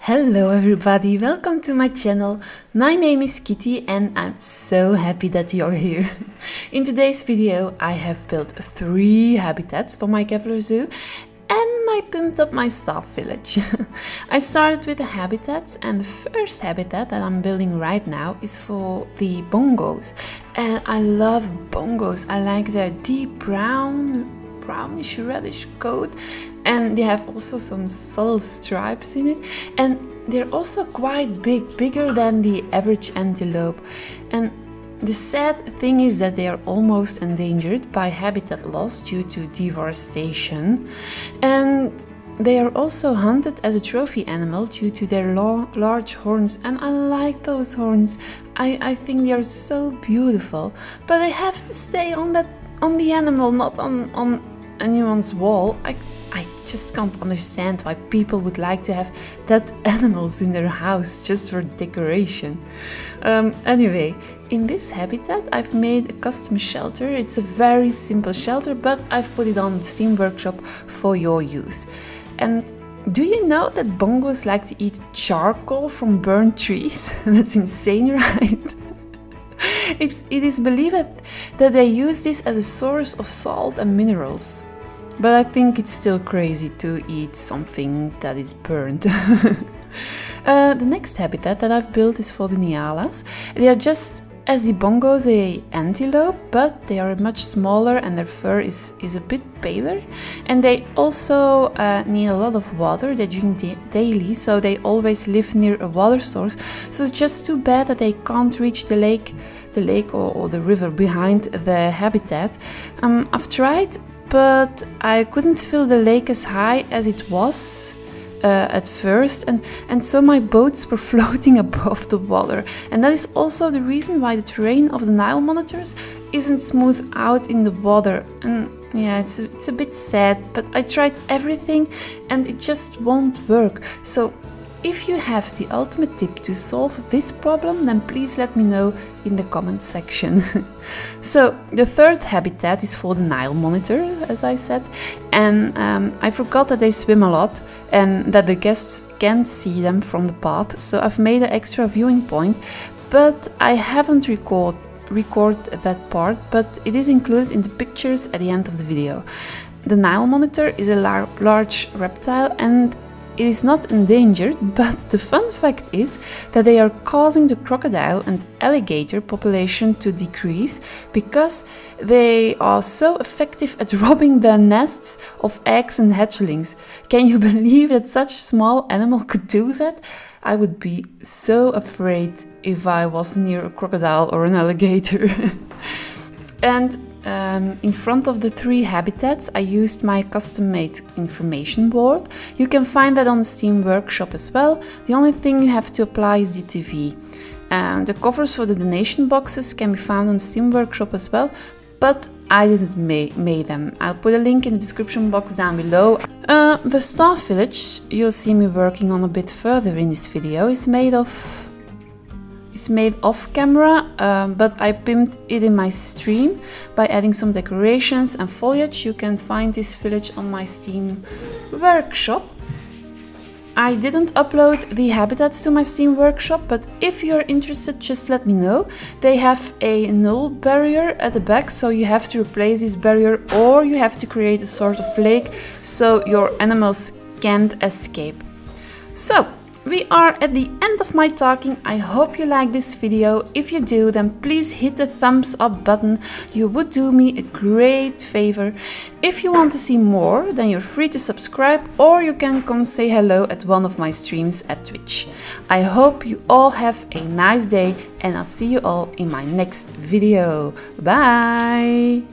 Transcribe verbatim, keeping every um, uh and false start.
Hello everybody, welcome to my channel. My name is Kitty and I'm so happy that you're here. In today's video I have built three habitats for my Kevlar Zoo and I pumped up my staff village. I started with the habitats and the first habitat that I'm building right now is for the bongos. And I love bongos, I like their deep brown, brownish reddish coat, and they have also some subtle stripes in it, and they're also quite big, bigger than the average antelope. And the sad thing is that they are almost endangered by habitat loss due to deforestation, and they are also hunted as a trophy animal due to their large horns, and I like those horns. I, I think they are so beautiful, but they have to stay on that on the animal, not on, on anyone's wall. I, I just can't understand why people would like to have dead animals in their house just for decoration. Um, anyway, in this habitat I've made a custom shelter. It's a very simple shelter, but I've put it on the STEAM workshop for your use. And do you know that bongos like to eat charcoal from burnt trees? That's insane, right? It's, it is believed that they use this as a source of salt and minerals. But I think it's still crazy to eat something that is burnt. uh, the next habitat that I've built is for the Nyalas. They are just as the bongos an antelope, but they are much smaller and their fur is, is a bit paler. And they also uh, need a lot of water. They drink da daily, so they always live near a water source. So it's just too bad that they can't reach the lake, the lake or, or the river behind the habitat. Um, I've tried, but I couldn't fill the lake as high as it was uh, at first, and, and so my boats were floating above the water. And that is also the reason why the terrain of the Nile monitors isn't smooth out in the water. And yeah, it's a, it's a bit sad, but I tried everything and it just won't work. So if you have the ultimate tip to solve this problem, then please let me know in the comment section. So the third habitat is for the Nile monitor, as I said, and um, I forgot that they swim a lot and that the guests can't see them from the path, so I've made an extra viewing point, but I haven't record, record that part, but it is included in the pictures at the end of the video. The Nile monitor is a lar large reptile and it is not endangered, but the fun fact is that they are causing the crocodile and alligator population to decrease because they are so effective at robbing their nests of eggs and hatchlings. Can you believe that such a small animal could do that? I would be so afraid if I was near a crocodile or an alligator. And Um, in front of the three habitats I used my custom-made information board. You can find that on the STEAM workshop as well. The only thing you have to apply is the T V. Um, the covers for the donation boxes can be found on STEAM workshop as well, but I didn't ma make them. I'll put a link in the description box down below. Uh, the staff village, you'll see me working on a bit further in this video, is made of It's made off camera, um, but I pimped it in my stream by adding some decorations and foliage. You can find this village on my STEAM workshop. I didn't upload the habitats to my STEAM workshop, but if you're interested, just let me know. They have a null barrier at the back, so you have to replace this barrier or you have to create a sort of lake so your animals can't escape. So we are at the end of my talking. I hope you like this video. If you do, then please hit the thumbs up button. You would do me a great favor. If you want to see more, then you're free to subscribe or you can come say hello at one of my streams at Twitch. I hope you all have a nice day and I'll see you all in my next video. Bye!